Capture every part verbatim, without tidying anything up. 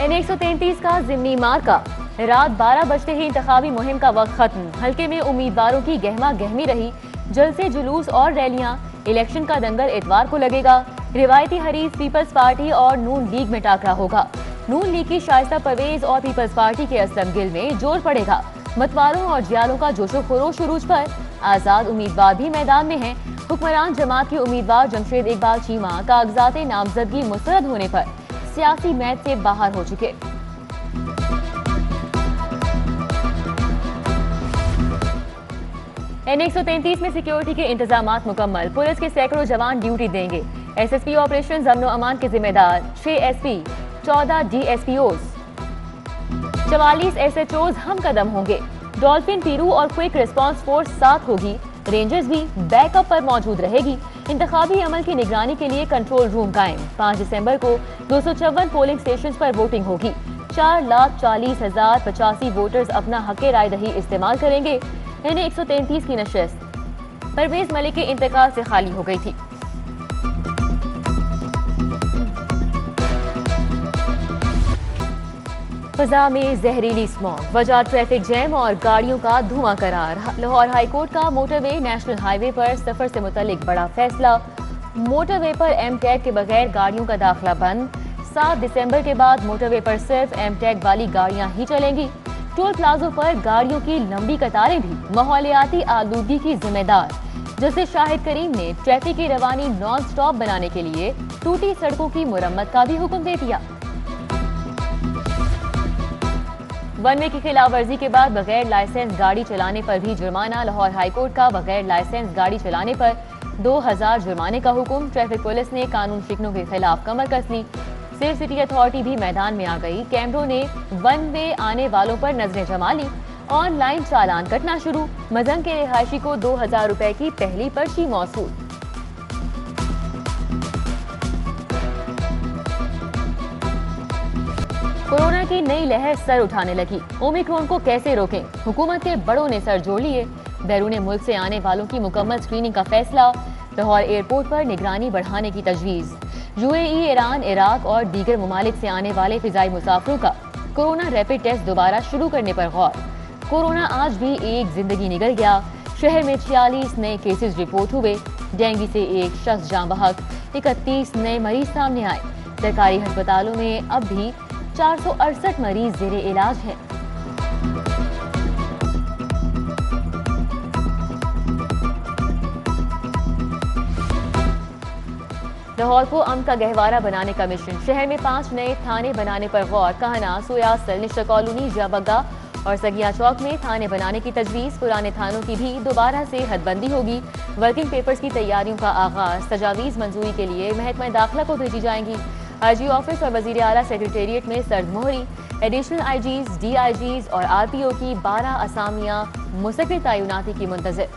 N एक सौ तैंतीस का जिमनी मार्का। रात बारह बजते ही इंतखाबी मुहिम का वक्त खत्म। हल्के में उम्मीदवारों की गहमा गहमी रही। जलसे, जुलूस और रैलियां। इलेक्शन का दंगल इतवार को लगेगा। रिवायती हरीफ पीपल्स पार्टी और नून लीग में टाकरा होगा। नून लीग की शाइस्ता परवेज और पीपल्स पार्टी के असलम गिल में जोर पड़ेगा। मतवारों और जियालों का जोशो खरोश उरूज पर। आज़ाद उम्मीदवार भी मैदान में हैं। हुक्मरान जमात के उम्मीदवार जमशेद इकबाल चीमा कागजात नामजदगी मुस्तरद होने पर सियासी मैच से बाहर हो चुके। एन एक सौ तैंतीस में सिक्योरिटी के इंतजाम मुकम्मल। पुलिस के सैकड़ों जवान ड्यूटी देंगे। एस एस पी ऑपरेशन अमन अमान के जिम्मेदार छह एस पी, चौदह डी एस पी ओज, चवालीस एस एच ओज हम कदम होंगे। डॉल्फिन, पीरू और क्विक रिस्पांस फोर्स साथ होगी। रेंजर्स भी बैकअप पर मौजूद रहेगी। इंतखाबी अमल की निगरानी के लिए कंट्रोल रूम कायम। पाँच दिसंबर को दो सौ चौवन पोलिंग स्टेशन पर वोटिंग होगी। चार लाख चालीस हजार पचासी वोटर्स अपना हक राय दही इस्तेमाल करेंगे। एक सौ तैंतीस की नशस्त परवेज मलिक के इंतकाल से खाली हो गई थी। फजा में जहरीली स्मॉग, वजह ट्रैफिक जैम और गाड़ियों का धुआं करार। लाहौर हाईकोर्ट का मोटरवे नेशनल हाईवे पर सफर से मुतालिक बड़ा फैसला। मोटरवे पर एम टैग के बगैर गाड़ियों का दाखिला बंद। सात दिसंबर के बाद मोटरवे पर सिर्फ एम टैग वाली गाड़ियां ही चलेंगी। टोल प्लाजों पर गाड़ियों की लंबी कतारें भी माहौलियाती आलूदगी की जिम्मेदार। जस्टिस शाहिद करीम ने ट्रैफिक की रवानी नॉन स्टॉप बनाने के लिए टूटी सड़कों की मुरम्मत का भी हुक्म दे दिया। वन वे की खिलाफ वर्जी के बाद बगैर लाइसेंस गाड़ी चलाने पर भी जुर्माना। लाहौर हाईकोर्ट का बगैर लाइसेंस गाड़ी चलाने पर दो हजार जुर्माने का हुक्म। ट्रैफिक पुलिस ने कानून शिकनों के खिलाफ कमर कस ली। सिर्फ सिटी अथॉरिटी भी मैदान में आ गई। कैमरों ने वन वे आने वालों पर नजरें जमा ली। ऑनलाइन चालान कटना शुरू। मजंग के रिहायशी को दो हजार रुपए की पहली पर्ची मौसूल। कोरोना की नई लहर सर उठाने लगी। ओमिक्रॉन को कैसे रोकें? हुकूमत के बड़ों ने सर जोड़ लिए। बैरून मुल्क से आने वालों की मुकम्मल स्क्रीनिंग का फैसला। लाहौर एयरपोर्ट पर निगरानी बढ़ाने की तजवीज़। यूएई, ईरान, इराक और दीगर ममालिक से आने वाले फिजाई मुसाफिरों का कोरोना रैपिड टेस्ट दोबारा शुरू करने पर गौर। कोरोना आज भी एक जिंदगी निकल गया। शहर में छियालीस नए केसेस रिपोर्ट हुए। डेंगू से एक शख्स जाँ बहक। इकतीस नए मरीज सामने आए। सरकारी हस्पतालों में अब भी चार सौ अड़सठ मरीज जेरे इलाज हैं। लाहौर को अमन का गहवारा बनाने का मिशन। शहर में पांच नए थाने बनाने पर गौर। कहना, सोयासल, निशा कॉलोनी, जाबगा और सगिया चौक में थाने बनाने की तजवीज़। पुराने थानों की भी दोबारा से हदबंदी होगी। वर्किंग पेपर्स की तैयारियों का आगाज। तजावीज़ मंजूरी के लिए महकमा दाखिला को भेजी जाएंगी। आई जी ऑफिस और वजीर आला सेक्रेटेरिएट में सर्द मोहरी। एडिशनल आई जीज, डी आई जीज और आर पी ओ की बारह असामियाँ मुस्तक़िल तैनाती की मुंतज़िर।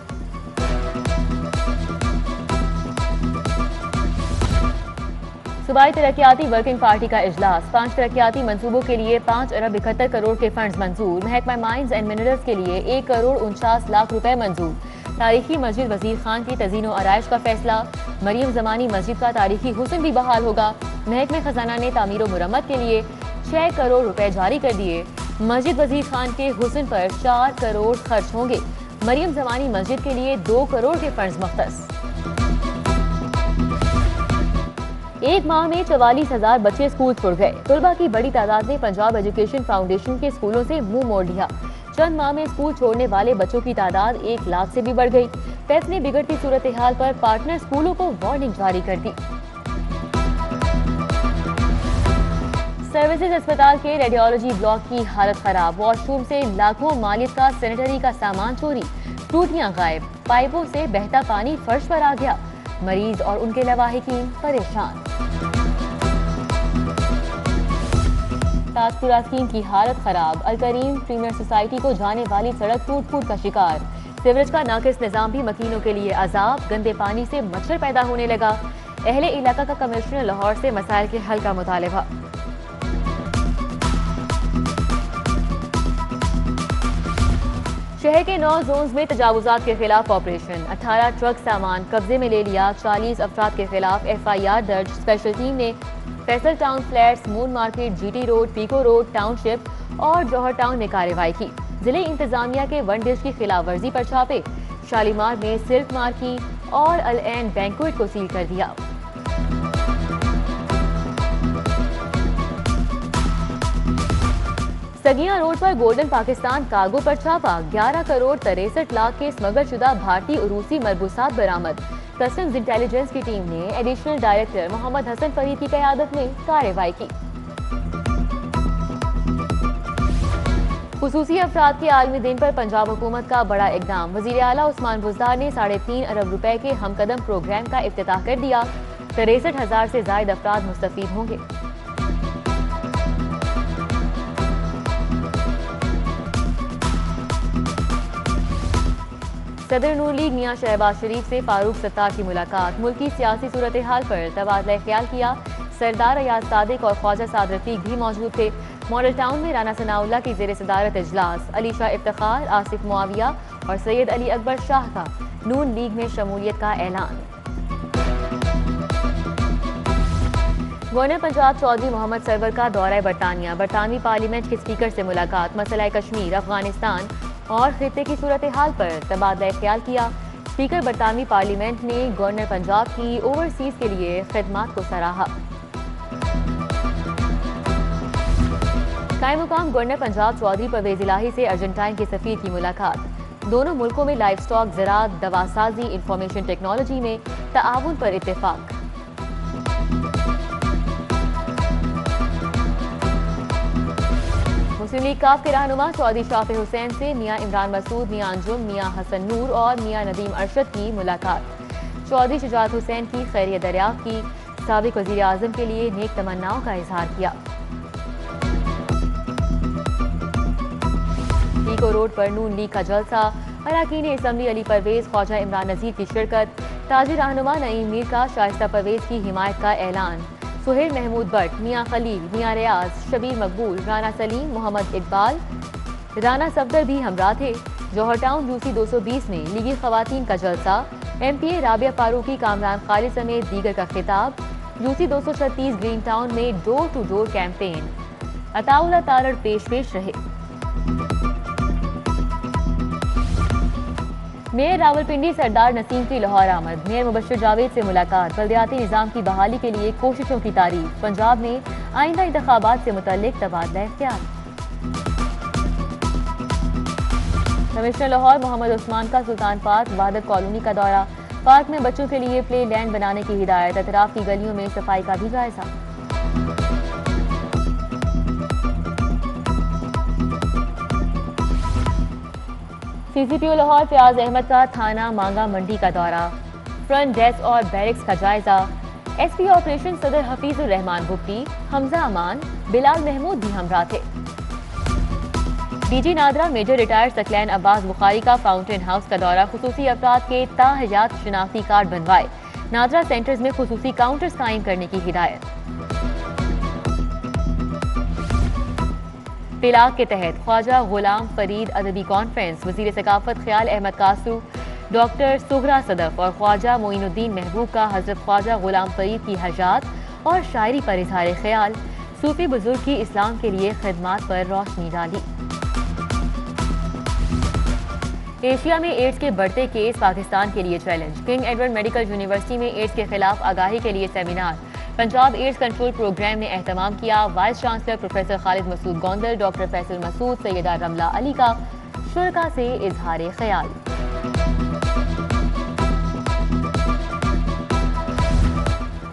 सूबाई तरक्याती वर्किंग पार्टी का इजलास। पाँच तरक्याती मंसूबों के लिए पाँच अरब इकहत्तर करोड़ के फंड्स मंजूर। महकमा माइंस एंड मिनरल्स के लिए एक करोड़ उनचास लाख रुपए मंजूर। तारीखी मस्जिद वजीर खान की तजीन व आरइश का फैसला। मरियम जमानी मस्जिद का तारीखी हुसन भी बहाल होगा। महकमे खजाना ने तामीर व मरम्मत के लिए छः करोड़ रुपए जारी कर दिए। मस्जिद वजीर खान के हुसन पर चार करोड़ खर्च होंगे। मरियम जमानी मस्जिद के लिए दो करोड़ के फंड्स मुख्तस। एक माह में चवालीस हजार बच्चे स्कूल छोड़ गए। तुलबा की बड़ी तादाद ने पंजाब एजुकेशन फाउंडेशन के स्कूलों से मुंह मोड़ लिया। चंद माह में स्कूल छोड़ने वाले बच्चों की तादाद एक लाख से भी बढ़ गई। पेस ने बिगड़ती सूरत हाल पर पार्टनर स्कूलों को वार्निंग जारी कर दी। सर्विसेज अस्पताल के रेडियोलॉजी ब्लॉक की हालत खराब। वॉशरूम से लाखों मालिक का सैनिटरी का सामान चोरी। टूटियाँ गायब। पाइपों से बहता पानी फर्श पर आ गया। मरीज और उनके लवाहिकीन परेशान। ताजपुरा स्कीम की हालत खराब। अलकरीम प्रीमियर सोसाइटी को जाने वाली सड़क टूट फूट का शिकार। सीवरेज का नाकिस निजाम भी मकीनों के लिए अजाब। गंदे पानी से मच्छर पैदा होने लगा। अहले इलाका का कमिश्नर लाहौर से मसाइल के हल का मुतालबा। शहर के नौ जोन्स में तजावुजात के खिलाफ ऑपरेशन। अठारह ट्रक सामान कब्जे में ले लिया। चालीस अफराद के खिलाफ एफ आई आर दर्ज। स्पेशल टीम ने Faisal town flats, moon market, GT road, Peco road, township और जौहर टाउन में कार्रवाई की। जिले इंतजामिया के वन डिश की खिलाफ वर्जी पर छापे। शालीमार में सिल्क मार्केट और अल एन बैंकुएट को सील कर दिया। तगिया रोड पर गोल्डन पाकिस्तान कार्गो पर छापा। ग्यारह करोड़ तिरसठ लाख के स्मगलशुदा भारतीय और रूसी मलबूसात बरामद। कस्टम्स इंटेलिजेंस की टीम ने एडिशनल डायरेक्टर मोहम्मद हसन फरीद की क़यादत में कार्रवाई की। खुसूसी अफराद के आलमी दिन पर पंजाब हुकूमत का बड़ा इकदाम। वजीर आला उस्मान बुज़दार ने साढ़े तीन अरब रुपए के हमकदम प्रोग्राम का इफ्तिताह कर दिया। तिरसठ हजार से जायद अफराद मुस्तफीद होंगे। सदर नूर लीग मियां शहबाज शरीफ से फारूक सत्तार की मुलाकात। मुल्की सियासी सूरत हाल पर तबादला ख्याल किया। सरदार रियाज सादिक और ख्वाजा सादरतीक भी मौजूद थे। मॉडल टाउन में राना सनाउल्ला की जेर सदारत इजलास। अलीशा इफ्तिखार, आसिफ मुआविया और सैयद अली अकबर शाह का नून लीग में शमूलियत का ऐलान। गवर्नर पंजाब चौधरी मोहम्मद सरवर का दौरा बरतानिया। बरतानवी पार्लियामेंट के स्पीकर से मुलाकात। मसला कश्मीर, अफगानिस्तान और खिते की सूरत हाल पर तबादला ख्याल किया। स्पीकर बरतानवी पार्लियामेंट ने गवर्नर पंजाब की ओवरसीज के लिए खिदमात को सराहा। कायम मुकाम गवर्नर पंजाब चौधरी परवेज इलाही से अर्जेंटाइन के सफीर की मुलाकात। दोनों मुल्कों में लाइफ स्टॉक, ज़राअत, दवासाजी, इंफॉर्मेशन टेक्नोलॉजी में तआवुन पर इत्तेफाक। मुस्लिम लीग काफ के रहनुमा चौधरी शाफे हुसैन से मियां इमरान मसूद, मियां अंजुम, मियां हसन नूर और मियां नदीम अरशद की मुलाकात। चौधरी शुजात हुसैन की खैरियत दरियाफ्त की। साबिक वजीर आजम के लिए नेक तमन्नाओं का इजहार किया। पीको रोड पर नून लीग का जलसा। अरकान असम्बली अली परवेज, ख्वाजा इमरान नजीर की शिरकत। ताजी रहनुमा नईम मीर का शाइस्ता परवेज की हिमायत का ऐलान। सुहेल महमूद भट्ट, मियाँ खलील, मियाँ रियाज, शबीर मकबूल, राना सलीम, मोहम्मद इकबाल, राना सफदर भी हमरा थे। जौहर टाउन यूसी दो सौ बीस में लीगी खवातीन का जलसा। एमपीए राबिया फारूकी, कामरान खालिद समेत दीगर का खिताब। यूसी दो सौ छत्तीस ग्रीन टाउन में door to door campaign. Ataullah Tarar पेश पेश रहे। मेयर रावलपिंडी सरदार नसीम की लाहौर आमद। मेयर मुबशर जावेद से मुलाकात। बल्दियाती निज़ाम की बहाली के लिए कोशिशों की तारीफ। पंजाब में आइंदा इंतखाबात से मुतल्लिक तबादला ख्याल। कमिश्नर लाहौर मोहम्मद उस्मान का सुल्तान पार्क, वादत कॉलोनी का दौरा। पार्क में बच्चों के लिए प्ले लैंड बनाने की हिदायत। अतराफ की गलियों में सफाई का भी जायजा। सीसीपीओ लाहौर फयाज अहमद का थाना मांगा मंडी का दौरा। फ्रंट डेस्क और बैरिक्स का जायजा। एसपी ऑपरेशन सदर हफीज उर रहमान भट्टी, हमजा अमान, बिलाल महमूद भी हमरा थे। DG NADRA major retired Saqlain Abbas Bukhari का फाउंटेन हाउस का दौरा। खुसूसी अफराद के ताहयात शनाख्ती कार्ड बनवाए। नादरा सेंटर्स में खुसूसी काउंटर्स कायम करने की हिदायत। तिलाक के तहत ख्वाजा गुलाम फरीद अदबी कॉन्फ्रेंस। वजीर सकाफत ख्याल अहमद कासू, डॉक्टर सुगरा सदफ और ख्वाजा मोइनुद्दीन महबूब का हजरत ख्वाजा गुलाम फरीद की हजात और शायरी पर इजहार ख्याल। सूफी बुजुर्ग की इस्लाम के लिए खिदमात पर रोशनी डाली। एशिया में एड्स के बढ़ते केस, पाकिस्तान के लिए challenge. King Edward medical university में एड्स के खिलाफ आगाही के लिए seminar. Punjab AIDS control programme ने एहतमाम किया। Vice chancellor professor Khalid Masood Gondal, doctor Faisal Masood, Syeda Ramla Ali का शुरका से इजहार ख्याल।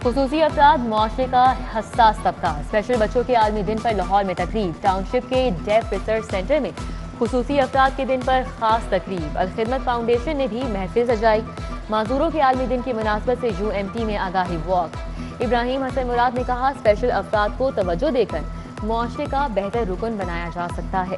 खुसूसी अफराद मुआशरे का हसास तबका। स्पेशल बच्चों के आलमी दिन पर लाहौर में तकरीब। टाउनशिप के डेफ रिसर्च सेंटर में खुसूसी अफराद के दिन पर खास तकरीब। अलखिदमत फाउंडेशन ने भी महफिल सजाई। माजूरों के आलमी दिन की मुनासबत से यू एम टी में आगाही वॉक। इब्राहिम हसन मुराद ने कहा, स्पेशल अफराद को तवज्जो देकर मुआशरे का बेहतर रुकन बनाया जा सकता है।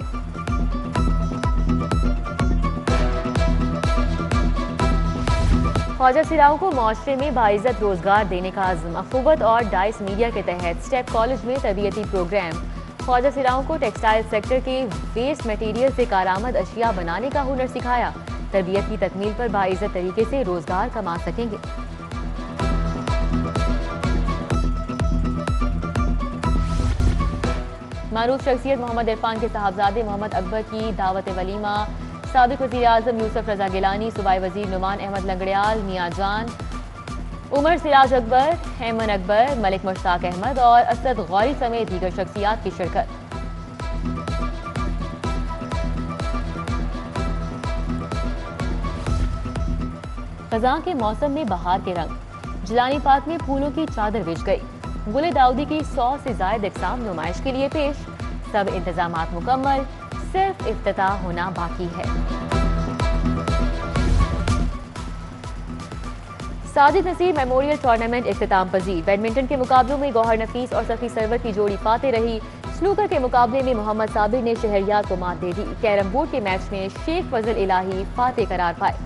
ख्वाजा सिराओं को मुआशरे में बाइज़्ज़त रोजगार देने का अज़्म। अखूबत और डाइस मीडिया के तहत स्टेप कॉलेज में तरबियती प्रोग्राम। ख्वाजा सिराओं को टेक्सटाइल सेक्टर के वेस्ट मटीरियल से कारामद अशिया बनाने का हुनर सिखाया। तरबियत की तकमील पर बाइज़्ज़त तरीके से रोजगार कमा सकेंगे। मारूफ शख्सियत मोहम्मद इरफान के साहबजादे मोहम्मद अकबर की दावत वलीमा, साबिक वज़ीर आज़म यूसुफ रज़ा गिलानी, सूबाई वज़ीर नुमान अहमद लंगड़ियाल, मियाँ जान, उमर सिराज अकबर, हेमन अकबर, मलिक मुश्ताक अहमद और असद गौरी समेत दीगर शख्सियात की शिरकत। ख़ज़ां के मौसम में बहार के रंग, जिलानी पार्क में फूलों की चादर बिछ गई। गुल दाऊदी की सौ से जायद अकसाम नुमाइश के लिए पेश, सब इंतजामात मुकम्मल, सिर्फ इफ्तिताह होना बाकी है। साजिद नसीम मेमोरियल टूर्नामेंट इख्तिताम पजीर। बैडमिंटन के मुकाबलों में गौहर नफीस और सफ़ी सरवर की जोड़ी पाते रही। स्नूकर के मुकाबले में मोहम्मद साबिर ने शहरयार को मात दे दी। कैरम बोर्ड के मैच में शेख फजल इलाही फातेह करार पाए।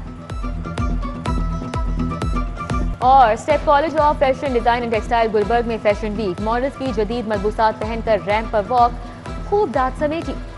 और step college of fashion design and textile Gulberg में फैशन वीक, मॉडल्स की जदीद मलबूसात पहनकर रैंप पर वॉक, खूब दाद समेटी।